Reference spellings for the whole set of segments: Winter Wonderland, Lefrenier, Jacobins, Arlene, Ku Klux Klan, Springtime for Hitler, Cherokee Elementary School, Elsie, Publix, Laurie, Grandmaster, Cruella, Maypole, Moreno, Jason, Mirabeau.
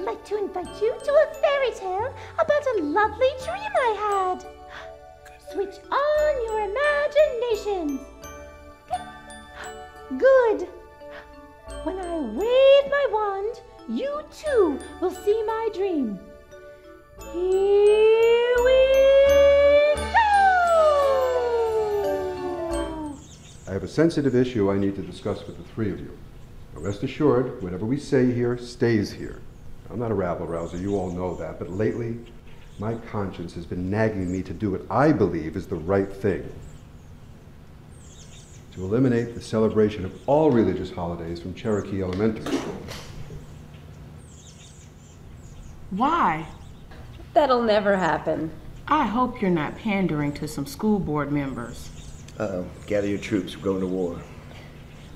I'd like to invite you to a fairy tale about a lovely dream I had. Switch on your imaginations. Good. When I wave my wand, you too will see my dream. Here we go! I have a sensitive issue I need to discuss with the three of you. Now rest assured, whatever we say here stays here. I'm not a rabble-rouser, you all know that, but lately my conscience has been nagging me to do what I believe is the right thing. To eliminate the celebration of all religious holidays from Cherokee Elementary School. Why? That'll never happen. I hope you're not pandering to some school board members. Uh-oh. Gather your troops. We're going to war.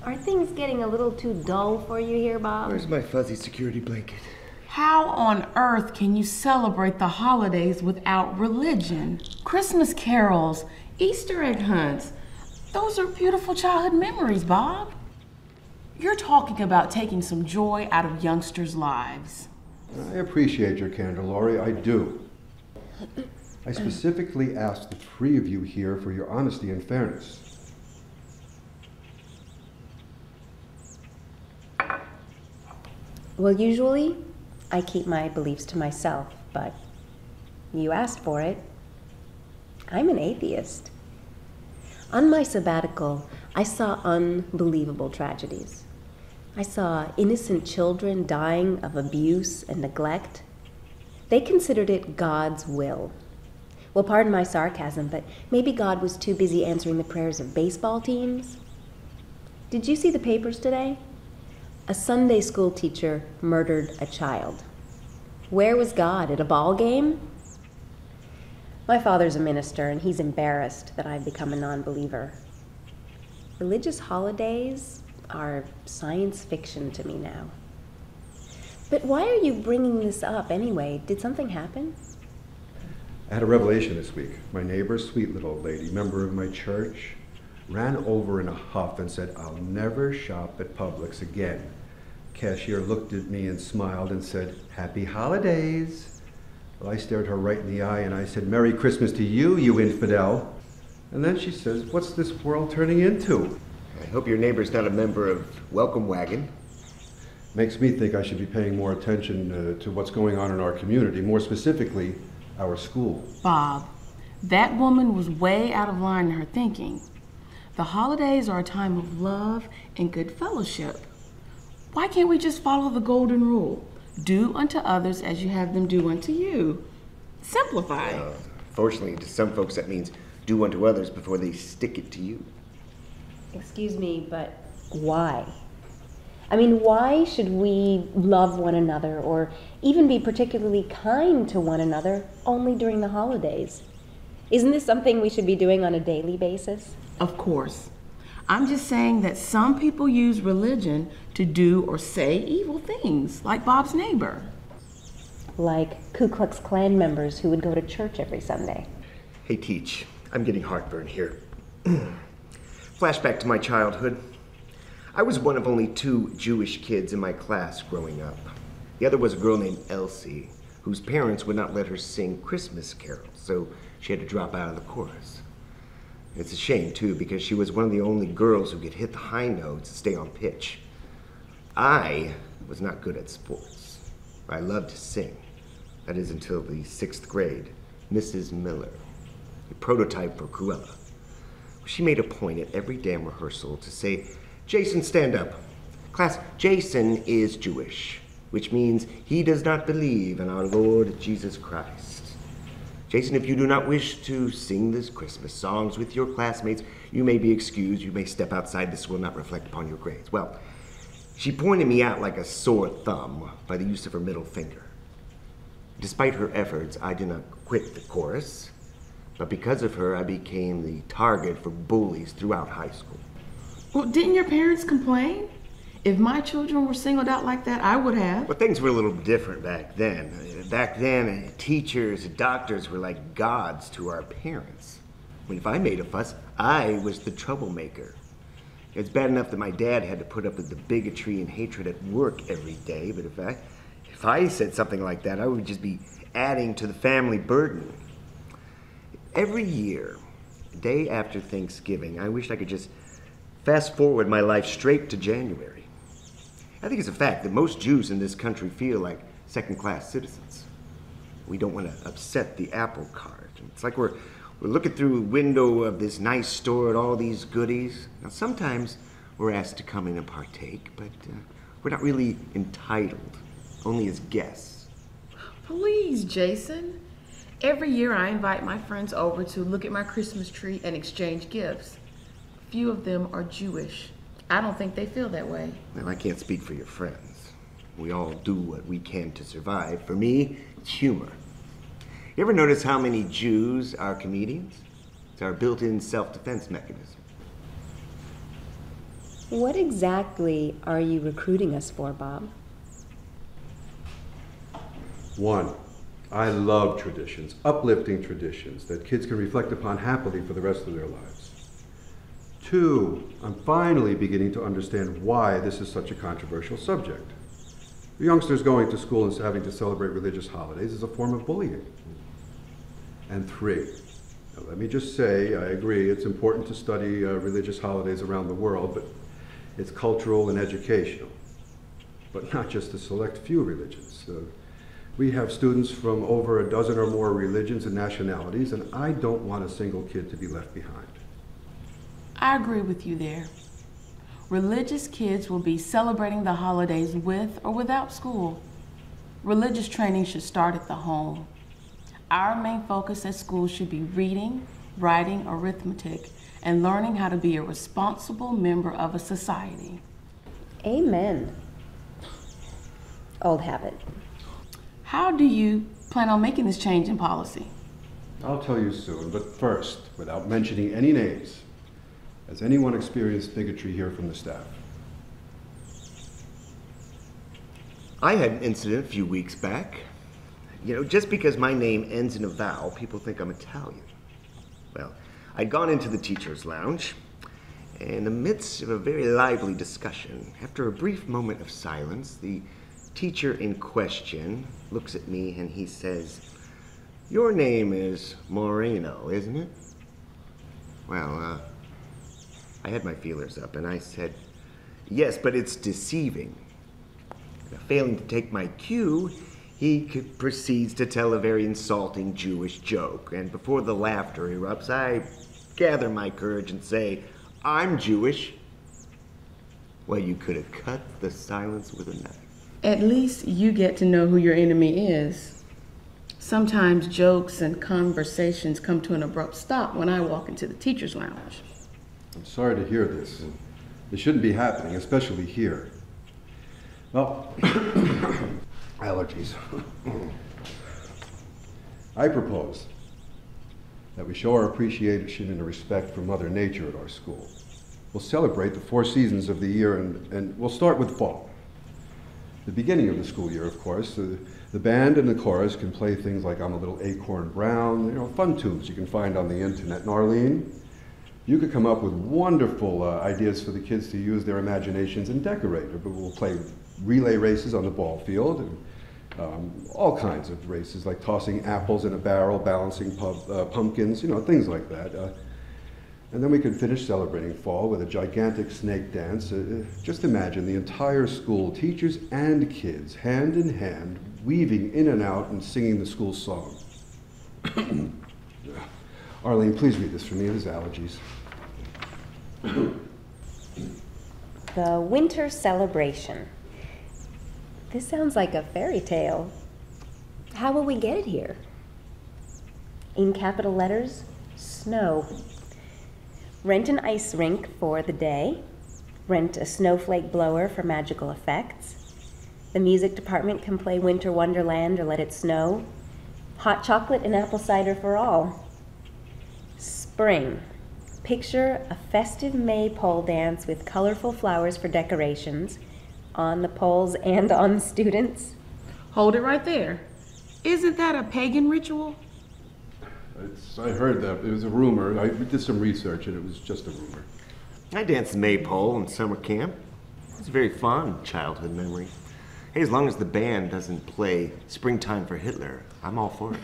Are things getting a little too dull for you here, Bob? Where's my fuzzy security blanket? How on earth can you celebrate the holidays without religion? Christmas carols, Easter egg hunts. Those are beautiful childhood memories, Bob. You're talking about taking some joy out of youngsters' lives. I appreciate your candor, Laurie, I do. I specifically asked the three of you here for your honesty and fairness. Well, usually I keep my beliefs to myself, but you asked for it. I'm an atheist. On my sabbatical, I saw unbelievable tragedies. I saw innocent children dying of abuse and neglect. They considered it God's will. Well, pardon my sarcasm, but maybe God was too busy answering the prayers of baseball teams. Did you see the papers today? A Sunday school teacher murdered a child. Where was God? At a ball game? My father's a minister, and he's embarrassed that I've become a non-believer. Religious holidays are science fiction to me now. But why are you bringing this up anyway? Did something happen? I had a revelation this week. My neighbor, sweet little old lady, member of my church, ran over in a huff and said, "I'll never shop at Publix again." Cashier looked at me and smiled and said, "Happy holidays." Well, I stared her right in the eye and I said, "Merry Christmas to you, you infidel." And then she says, "What's this world turning into?" I hope your neighbor's not a member of Welcome Wagon. Makes me think I should be paying more attention to what's going on in our community, more specifically, our school. Bob, that woman was way out of line in her thinking. The holidays are a time of love and good fellowship. Why can't we just follow the golden rule? Do unto others as you have them do unto you. Simplify. Fortunately, to some folks that means do unto others before they stick it to you. Excuse me, but why? I mean, why should we love one another or even be particularly kind to one another only during the holidays? Isn't this something we should be doing on a daily basis? Of course. I'm just saying that some people use religion to do or say evil things, like Bob's neighbor. Like Ku Klux Klan members who would go to church every Sunday. Hey, Teach, I'm getting heartburn here. Flashback to my childhood. I was one of only two Jewish kids in my class growing up. The other was a girl named Elsie, whose parents would not let her sing Christmas carols, so she had to drop out of the chorus. It's a shame, too, because she was one of the only girls who could hit the high notes and stay on pitch. I was not good at sports. I loved to sing. That is until the 6th grade. Mrs. Miller, the prototype for Cruella. She made a point at every damn rehearsal to say, "Jason, stand up. Class, Jason is Jewish, which means he does not believe in our Lord Jesus Christ. Jason, if you do not wish to sing this Christmas songs with your classmates, you may be excused. You may step outside. This will not reflect upon your grades." Well, she pointed me out like a sore thumb by the use of her middle finger. Despite her efforts, I did not quit the chorus. But because of her, I became the target for bullies throughout high school. Well, didn't your parents complain? If my children were singled out like that, I would have. Well, things were a little different back then. Back then, teachers and doctors were like gods to our parents. I mean, if I made a fuss, I was the troublemaker. It's bad enough that my dad had to put up with the bigotry and hatred at work every day, but if I If I said something like that, I would just be adding to the family burden. Every year, day after Thanksgiving, I wish I could just fast forward my life straight to January. I think it's a fact that most Jews in this country feel like second-class citizens. We don't want to upset the apple cart. It's like we're looking through a window of this nice store at all these goodies. Now, sometimes we're asked to come in and partake, but we're not really entitled, only as guests. Please, Jason. Every year I invite my friends over to look at my Christmas tree and exchange gifts. Few of them are Jewish. I don't think they feel that way. Well, I can't speak for your friends. We all do what we can to survive. For me, it's humor. You ever notice how many Jews are comedians? It's our built-in self-defense mechanism. What exactly are you recruiting us for, Bob? One, I love traditions, uplifting traditions that kids can reflect upon happily for the rest of their lives. Two, I'm finally beginning to understand why this is such a controversial subject. The youngsters going to school and having to celebrate religious holidays is a form of bullying. And three, now let me just say, I agree, it's important to study religious holidays around the world, but it's cultural and educational, but not just a select few religions. We have students from over a dozen or more religions and nationalities, and I don't want a single kid to be left behind. I agree with you there. Religious kids will be celebrating the holidays with or without school. Religious training should start at the home. Our main focus at school should be reading, writing, arithmetic, and learning how to be a responsible member of a society. Amen. Old habit. How do you plan on making this change in policy? I'll tell you soon, but first, without mentioning any names, has anyone experienced bigotry here from the staff? I had an incident a few weeks back. You know, just because my name ends in a vowel, people think I'm Italian. Well, I'd gone into the teacher's lounge, and in the midst of a very lively discussion, after a brief moment of silence, the teacher in question looks at me and he says, "Your name is Moreno, isn't it?" Well, I had my feelers up and I said, "Yes, but it's deceiving." Failing to take my cue, he proceeds to tell a very insulting Jewish joke. And before the laughter erupts, I gather my courage and say, "I'm Jewish." Well, you could have cut the silence with a knife. At least you get to know who your enemy is. Sometimes jokes and conversations come to an abrupt stop when I walk into the teacher's lounge. I'm sorry to hear this. It shouldn't be happening, especially here. Well, allergies. I propose that we show our appreciation and respect for Mother Nature at our school. We'll celebrate the four seasons of the year, and we'll start with fall. The beginning of the school year, of course, the band and the chorus can play things like "I'm a Little Acorn Brown," you know, fun tunes you can find on the internet. And Arlene, you could come up with wonderful ideas for the kids to use their imaginations and decorate. But we'll play relay races on the ball field, and all kinds of races, like tossing apples in a barrel, balancing pumpkins, you know, things like that. And then we could finish celebrating fall with a gigantic snake dance. Just imagine the entire school, teachers and kids, hand in hand, weaving in and out and singing the school song. Arlene, please read this for me. It is allergies. The Winter Celebration. This sounds like a fairy tale. How will we get it here? In capital letters, snow. Rent an ice rink for the day. Rent a snowflake blower for magical effects. The music department can play Winter Wonderland or Let It Snow. Hot chocolate and apple cider for all. Spring. Picture a festive Maypole dance with colorful flowers for decorations on the poles and on students. Hold it right there. Isn't that a pagan ritual? I heard that. It was a rumor. I did some research and it was just a rumor. I danced Maypole in summer camp. It was a very fond childhood memory. Hey, as long as the band doesn't play Springtime for Hitler, I'm all for it.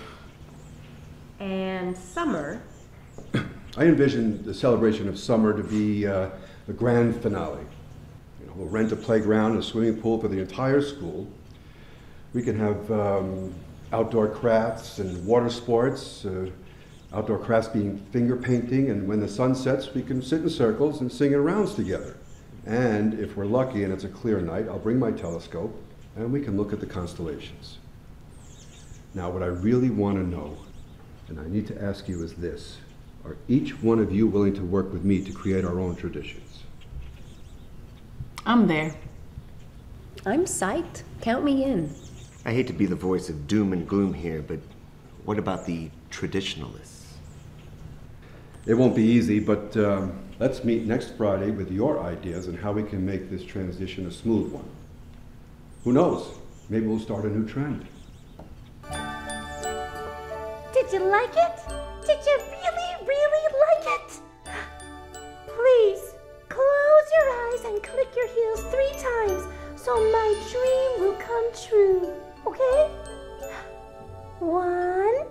And summer? I envision the celebration of summer to be a grand finale. You know, we'll rent a playground, a swimming pool for the entire school. We can have outdoor crafts and water sports, outdoor crafts being finger painting, and when the sun sets, we can sit in circles and sing in rounds together. And if we're lucky and it's a clear night, I'll bring my telescope and we can look at the constellations. Now, what I really want to know, and I need to ask you, is this. Are each one of you willing to work with me to create our own traditions? I'm there. I'm psyched. Count me in. I hate to be the voice of doom and gloom here, but what about the traditionalists? It won't be easy, but let's meet next Friday with your ideas on how we can make this transition a smooth one. Who knows? Maybe we'll start a new trend. Did you like it? Did you really, really like it? Please, close your eyes and click your heels 3 times so my dream will come true, okay? 1, 2,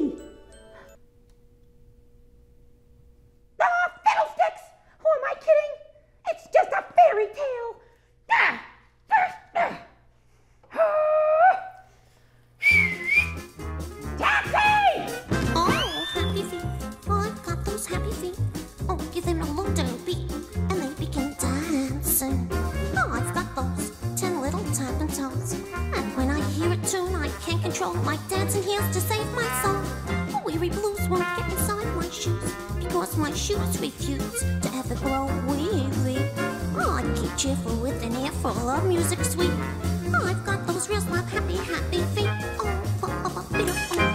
3. Ah, fiddlesticks! Who am I kidding? It's just a fairy tale. Ah, first, Taxi! Oh, happy feet. Oh, I've got those happy feet. Oh, give them a low down beat, and they begin dancing. Oh, I've got those 10 little tapping toes, and when I hear a tune, I can't control my dancing heels to save my soul. Weary blues won't get inside my shoes, because my shoes refuse to ever grow weary. Oh, I keep cheerful with an ear full of music sweet. Oh, I've got those real smart, happy feet. Oh, oh, oh, oh, oh.